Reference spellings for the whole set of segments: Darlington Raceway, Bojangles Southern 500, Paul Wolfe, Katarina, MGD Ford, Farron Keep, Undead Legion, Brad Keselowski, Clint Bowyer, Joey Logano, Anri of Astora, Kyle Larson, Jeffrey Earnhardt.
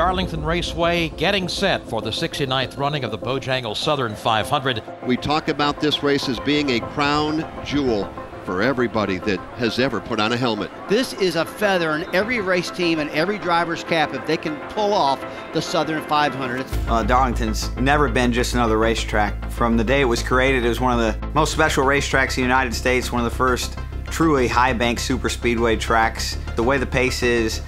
Darlington Raceway, getting set for the 69th running of the Bojangles Southern 500. We talk about this race as being a crown jewel for everybody that has ever put on a helmet. This is a feather in every race team and every driver's cap if they can pull off the Southern 500. Darlington's never been just another racetrack. From the day it was created, it was one of the most special racetracks in the United States, one of the first truly high bank super speedway tracks. The way the pace is,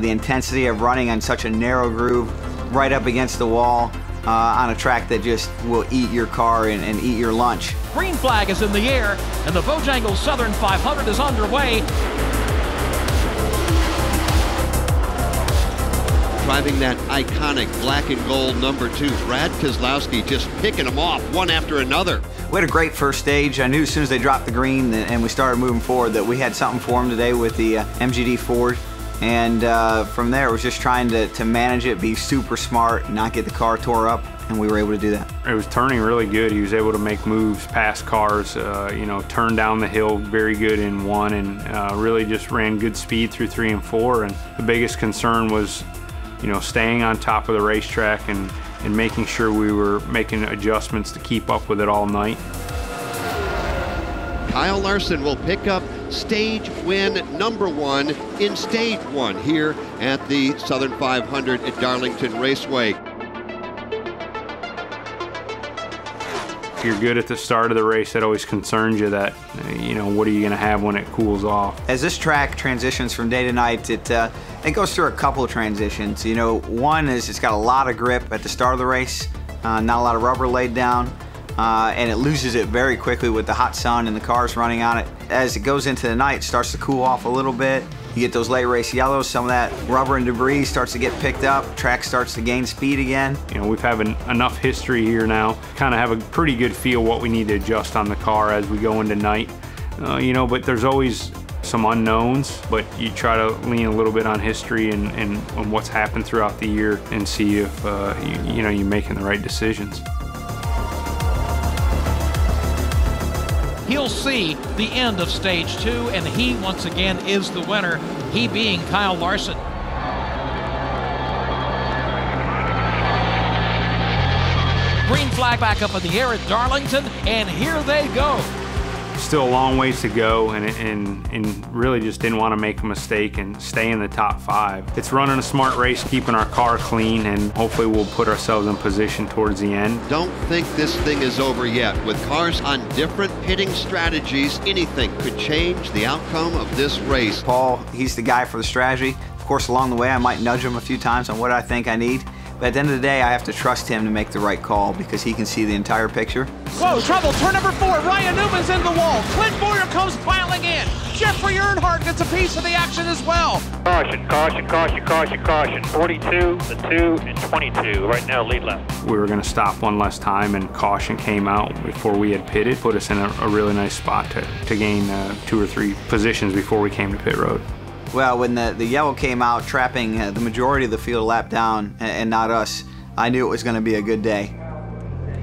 the intensity of running on such a narrow groove, right up against the wall, on a track that just will eat your car and eat your lunch. Green flag is in the air, and the Bojangles Southern 500 is underway. Driving that iconic black and gold #2, Brad Keselowski, just picking them off one after another. We had a great first stage. I knew as soon as they dropped the green and we started moving forward that we had something for them today with the MGD Ford. And from there, it was just trying to manage it, be super smart, not get the car tore up, and we were able to do that. It was turning really good. He was able to make moves past cars, you know, turn down the hill very good in one, and really just ran good speed through 3 and 4. And the biggest concern was, you know, staying on top of the racetrack and making sure we were making adjustments to keep up with it all night. Kyle Larson will pick up stage win #1 in stage 1 here at the Southern 500 at Darlington Raceway. If you're good at the start of the race, that always concerns you that, you know, what are you going to have when it cools off? As this track transitions from day to night, it goes through a couple of transitions. You know, one is it's got a lot of grip at the start of the race, not a lot of rubber laid down. And it loses it very quickly with the hot sun and the cars running on it. As it goes into the night, it starts to cool off a little bit. You get those late race yellows, some of that rubber and debris starts to get picked up, track starts to gain speed again. You know, we've had enough history here now, kind of have a pretty good feel what we need to adjust on the car as we go into night. You know, but there's always some unknowns, but you try to lean a little bit on history and what's happened throughout the year and see if, you know, you're making the right decisions. He'll see the end of stage 2, and he once again is the winner, he being Kyle Larson. Green flag back up in the air at Darlington, and here they go. Still a long ways to go, and really just didn't want to make a mistake and stay in the top 5. It's running a smart race, keeping our car clean, and hopefully we'll put ourselves in position towards the end. Don't think this thing is over yet. With cars on different pitting strategies, anything could change the outcome of this race. Paul, he's the guy for the strategy. Of course, along the way, I might nudge him a few times on what I think I need. But at the end of the day, I have to trust him to make the right call because he can see the entire picture. Whoa, trouble, turn #4, Ryan Newman's in the wall. Clint Bowyer comes filing in. Jeffrey Earnhardt gets a piece of the action as well. Caution, caution, caution, caution, caution. 42, the 2, and 22. Right now, lead left. We were going to stop one last time, and caution came out before we had pitted. Put us in a really nice spot to gain 2 or 3 positions before we came to pit road. Well, when the yellow came out, trapping the majority of the field lap down and not us, I knew it was going to be a good day.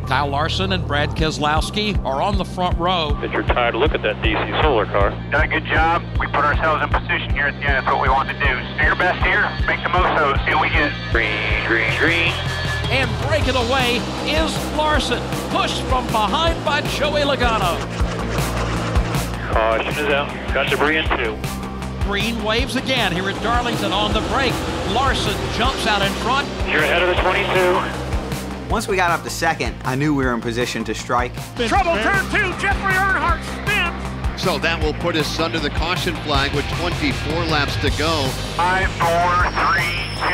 Kyle Larson and Brad Keselowski are on the front row. It's your time to look at that DC solar car. Done a good job. We put ourselves in position here at the end. That's what we want to do. Do your best here. Make the most of it. See what we get. Green, green, green. And breaking away is Larson. Pushed from behind by Joey Logano. Caution is out. Got debris in 2. Green waves again here at Darlington on the break. Larson jumps out in front. You're ahead of the 22. Once we got up to 2nd, I knew we were in position to strike. Trouble, turn 2, Jeffrey Earnhardt spins. So that will put us under the caution flag with 24 laps to go. 5, 4, 3,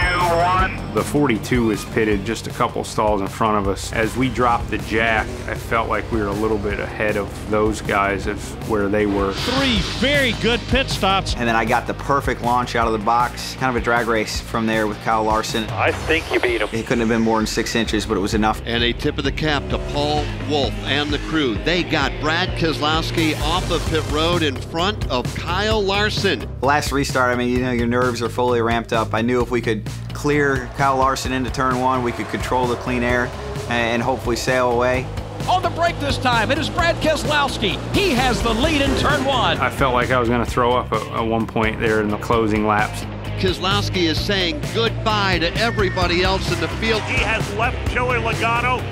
2, 1. The 42 is pitted just a couple stalls in front of us. As we dropped the jack, I felt like we were a little bit ahead of those guys of where they were. 3 very good pit stops. And then I got the perfect launch out of the box. Kind of a drag race from there with Kyle Larson. I think you beat him. It couldn't have been more than 6 inches, but it was enough. And a tip of the cap to Paul Wolfe and the crew. They got Brad Keselowski off of pit road in front of Kyle Larson. Last restart, I mean, you know, your nerves are fully ramped up. I knew if we could clear Kyle Larson into turn 1, we could control the clean air and hopefully sail away. On the break this time, it is Brad Keselowski. He has the lead in turn 1. I felt like I was going to throw up at one point there in the closing laps. Keselowski is saying goodbye to everybody else in the field. He has left Joey Logano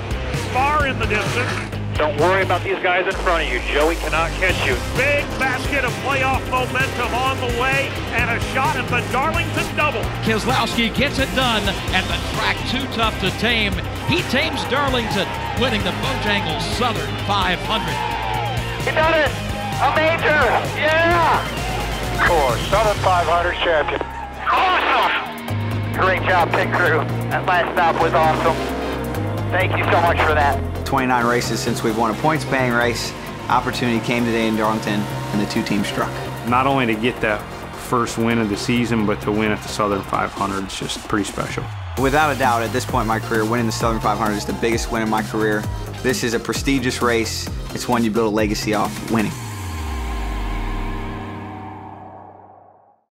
far in the distance. Don't worry about these guys in front of you. Joey cannot catch you. Big basket of playoff momentum on the way and a shot at the Darlington double. Keselowski gets it done at the track too tough to tame. He tames Darlington, winning the Bojangles Southern 500. He done it! A major! Yeah! Course, Southern 500 champion. Awesome! Great job, pit crew. That last stop was awesome. Thank you so much for that. 29 races since we've won a points paying race. Opportunity came today in Darlington, and the two teams struck. Not only to get that first win of the season, but to win at the Southern 500 is just pretty special. Without a doubt, at this point in my career, winning the Southern 500 is the biggest win in my career. This is a prestigious race. It's one you build a legacy off winning.